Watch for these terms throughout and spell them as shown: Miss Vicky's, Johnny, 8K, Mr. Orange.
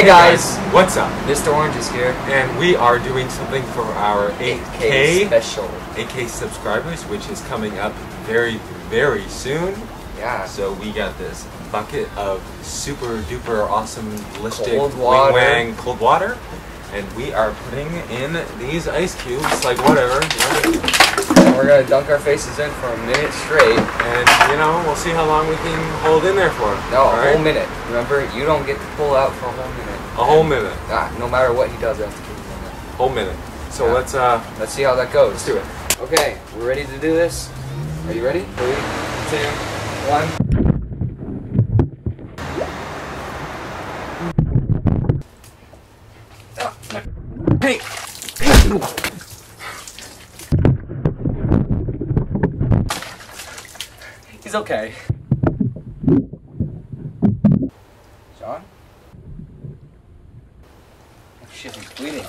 Hey guys, what's up? Mr. Orange is here, and we are doing something for our 8K special, 8K subscribers, which is coming up very, very soon. Yeah. So we got this bucket of super duper awesome ballistic wing-wang cold water, and we are putting in these ice cubes, like whatever. We're gonna dunk our faces in for a minute straight, and you know, we'll see how long we can hold in there for. No, a whole minute. Remember, you don't get to pull out for a whole minute. A whole minute. Ah, no matter what he does, I have to keep him in there. Whole minute. So yeah. Let's see how that goes. Let's do it. Okay, we're ready to do this. Are you ready? 3, 2, 1. Hey. He's okay. John? Oh shit, he's bleeding.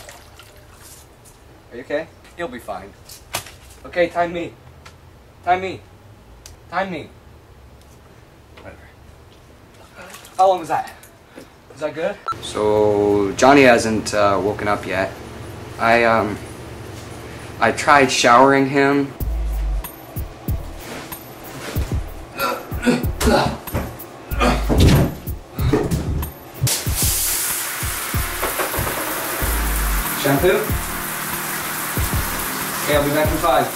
Are you okay? He'll be fine. Okay, time me. Time me. Time me. Whatever. How long was that? Was that good? So, Johnny hasn't woken up yet. I tried showering him. Shampoo? Okay, I'll be back in 5.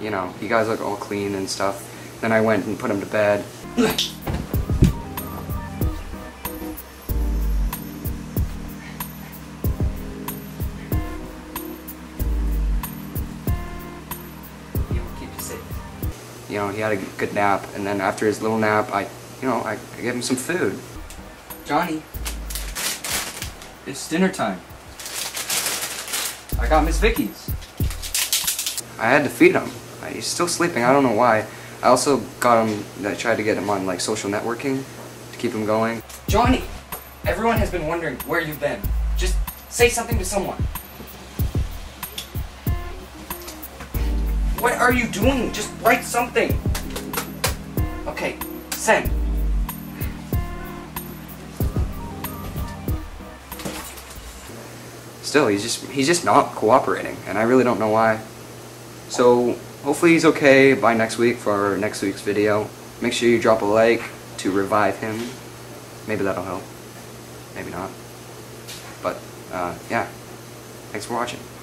You know, you guys look all clean and stuff. Then I went and put him to bed. You know, he had a good nap, and then after his little nap, I gave him some food. Johnny, it's dinner time. I got Miss Vicky's. I had to feed him. He's still sleeping, I don't know why. I also got him, I tried to get him on like social networking to keep him going. Johnny, everyone has been wondering where you've been. Just say something to someone. What are you doing? Just write something. Okay, send. Still, he's just not cooperating, and I really don't know why. So hopefully he's okay by next week for next week's video. Make sure you drop a like to revive him. Maybe that'll help. Maybe not. But yeah. Thanks for watching.